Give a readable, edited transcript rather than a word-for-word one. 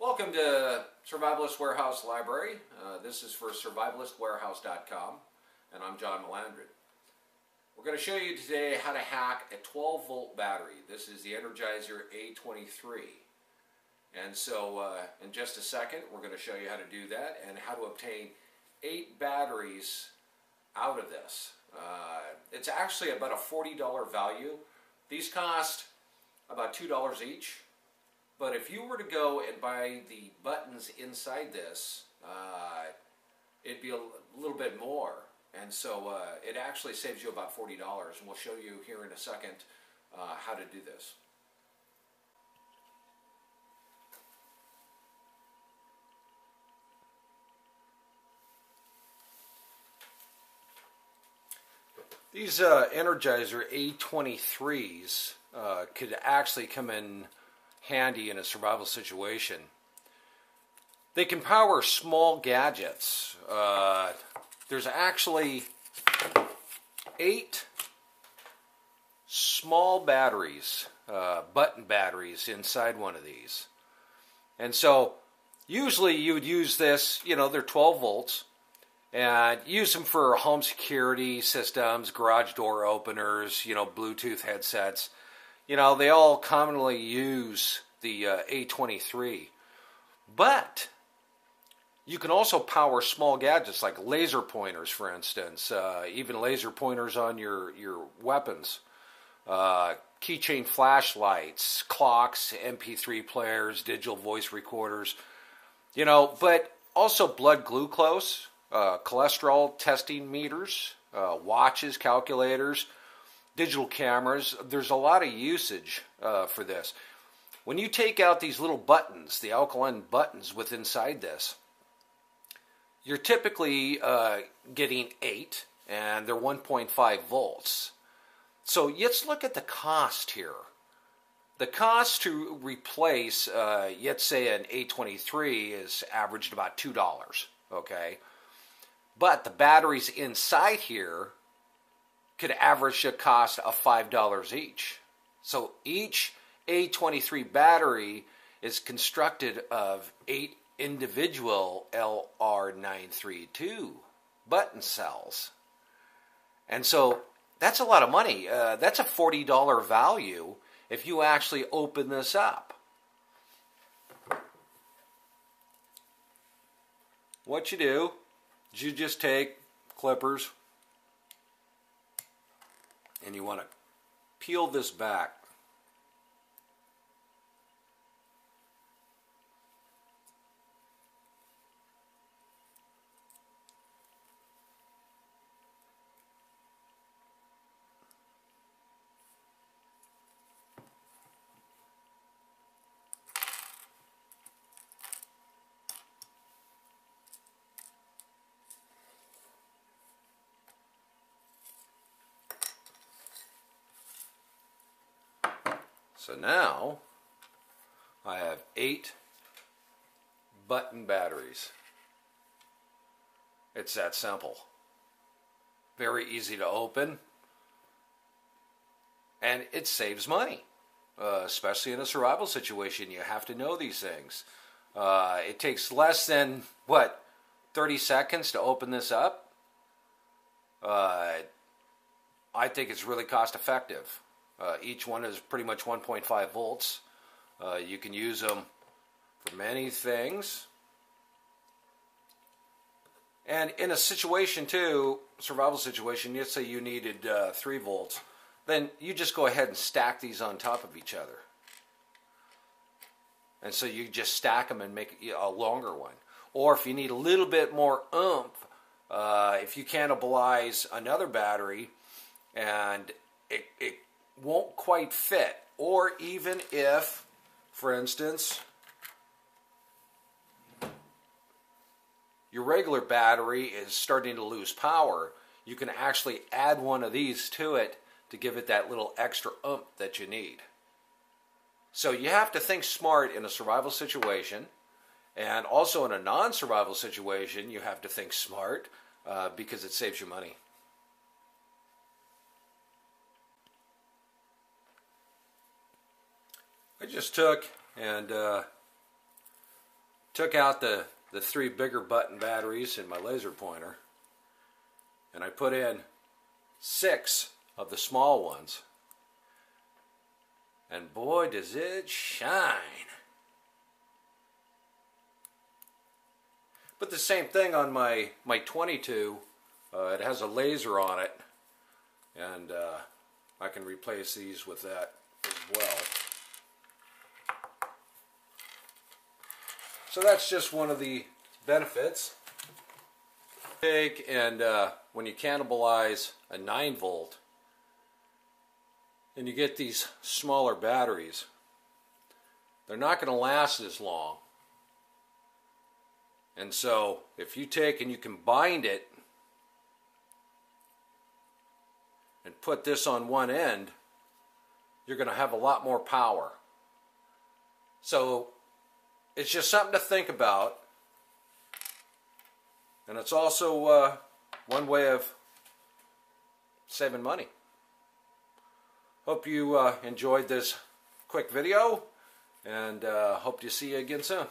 Welcome to Survivalist Warehouse Library. This is for survivalistwarehouse.com, and I'm John Milandred. We're going to show you today how to hack a 12-volt battery. This is the Energizer A23. And so in just a second, we're going to show you how to do that and how to obtain 8 batteries out of this. It's actually about a $40 value. These cost about $2 each. But if you were to go and buy the buttons inside this, it'd be a little bit more. And so it actually saves you about $40. And we'll show you here in a second how to do this. These Energizer A23s could actually come in handy in a survival situation. They can power small gadgets. There's actually 8 small batteries, button batteries inside one of these. And so usually you would use this, you know, they're 12 volts, and use them for home security systems, garage door openers, you know, Bluetooth headsets. You know, they all commonly use the A23, but you can also power small gadgets like laser pointers, for instance, even laser pointers on your weapons, keychain flashlights, clocks, MP3 players, digital voice recorders, you know, but also blood glucose, cholesterol testing meters, watches, calculators, digital cameras. There's a lot of usage for this. When you take out these little buttons, the alkaline buttons with inside this, you're typically getting 8, and they're 1.5 volts. So let's look at the cost here. The cost to replace, let's say, an A23 is averaged about $2, okay? But the batteries inside here could average a cost of $5 each. So each A23 battery is constructed of 8 individual LR932 button cells. And so that's a lot of money. That's a $40 value if you actually open this up. What you do is you just take clippers, and you want to peel this back. So now I have 8 button batteries. It's that simple. Very easy to open, and it saves money, especially in a survival situation. You have to know these things. It takes less than, what, 30 seconds to open this up? I think it's really cost effective. Each one is pretty much 1.5 volts. You can use them for many things. And in a situation too, survival situation, let's say you needed 3 volts, then you just go ahead and stack these on top of each other. And so you just stack them and make a longer one. Or if you need a little bit more oomph, if you cannibalize another battery and it won't quite fit, or even if, for instance, your regular battery is starting to lose power, you can actually add one of these to it to give it that little extra oomph that you need. So you have to think smart in a survival situation, and also in a non-survival situation you have to think smart because it saves you money. I just took and took out the three bigger button batteries in my laser pointer, and I put in 6 of the small ones, and boy does it shine. But the same thing on my 22, it has a laser on it, and I can replace these with that as well. So that's just one of the benefits. Take and when you cannibalize a 9-volt and you get these smaller batteries, they're not going to last as long. And so if you take and you combine it and put this on one end, you're going to have a lot more power. So it's just something to think about, and it's also one way of saving money. Hope you enjoyed this quick video, and hope to see you again soon.